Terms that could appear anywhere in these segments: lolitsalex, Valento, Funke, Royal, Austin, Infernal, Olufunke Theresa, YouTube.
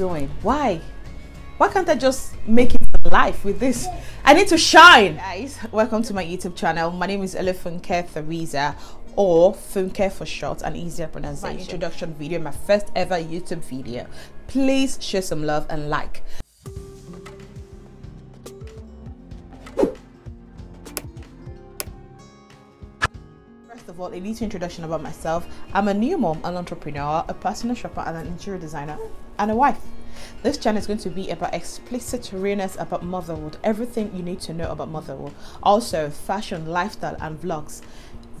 doing? Why? Why can't I just make it life with this? I need to shine. Guys, welcome to my YouTube channel. My name is Olufunke Theresa, or Funke for short and easier pronunciation. My introduction video, my first ever YouTube video. Please show some love and like. First of all, a little introduction about myself. I'm a new mom, an entrepreneur, a personal shopper, and an interior designer, and a wife. This channel is going to be about explicit realness about motherhood, everything you need to know about motherhood. Also, fashion, lifestyle, and vlogs.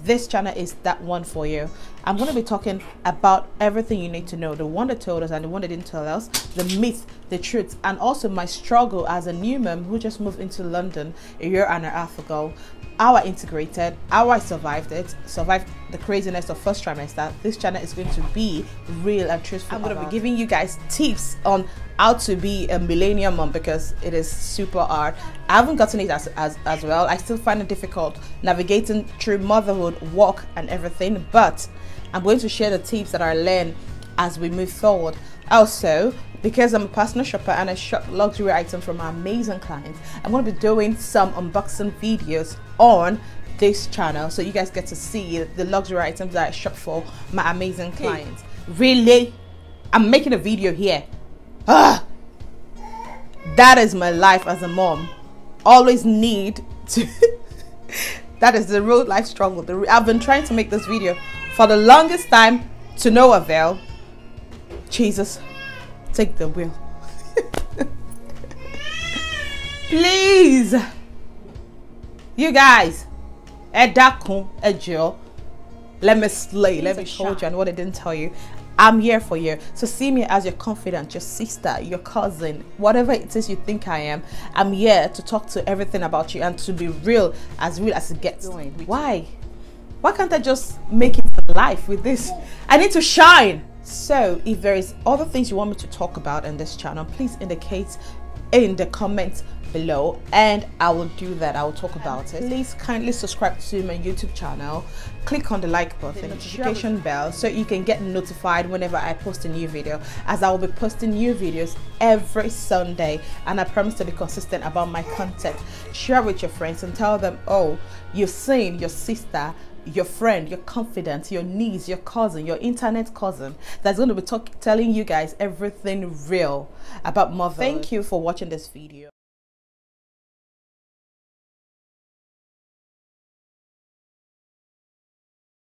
This channel is that one for you. I'm going to be talking about everything you need to know, the one that told us and the one that didn't tell us, the myth, the truth, and also my struggle as a new mom who just moved into London a year and a half ago. How I integrated, how I survived it, survived the craziness of first trimester. This channel is going to be real and truthful. I'm going to be giving you guys tips on how to be a millennial mom, because it is super hard. I haven't gotten it as well. I still find it difficult navigating through motherhood, work, and everything, but I'm going to share the tips that I learned as we move forward. Also, because I'm a personal shopper and I shop luxury items from my amazing clients, I'm going to be doing some unboxing videos on this channel, so you guys get to see the luxury items that I shop for my amazing clients. Really? I'm making a video here. Ah, that is my life as a mom. Always need to that is the real life struggle. I've been trying to make this video for the longest time, to no avail. Jesus, take the wheel. Please, you guys, ẹ dákun, ẹ jọ̀ọ́, let me slay, let me show you, and what I didn't tell you, I'm here for you. So see me as your confidant, your sister, your cousin, whatever it is you think I am. I'm here to talk to everything about you and to be real as it gets. Why? Why can't I just make it life with this? I need to shine. So if there is other things you want me to talk about in this channel, please indicate in the comments below and I will do that. I will talk about it. Please kindly subscribe to my YouTube channel, click on the like button, the notification bell, so you can get notified whenever I post a new video, as I will be posting new videos every Sunday, and I promise to be consistent about my content. Share with your friends and tell them, oh, you've seen your sister, your friend, your confidant, your niece, your cousin, your internet cousin that's going to be telling you guys everything real about mother. Thank you for watching this video.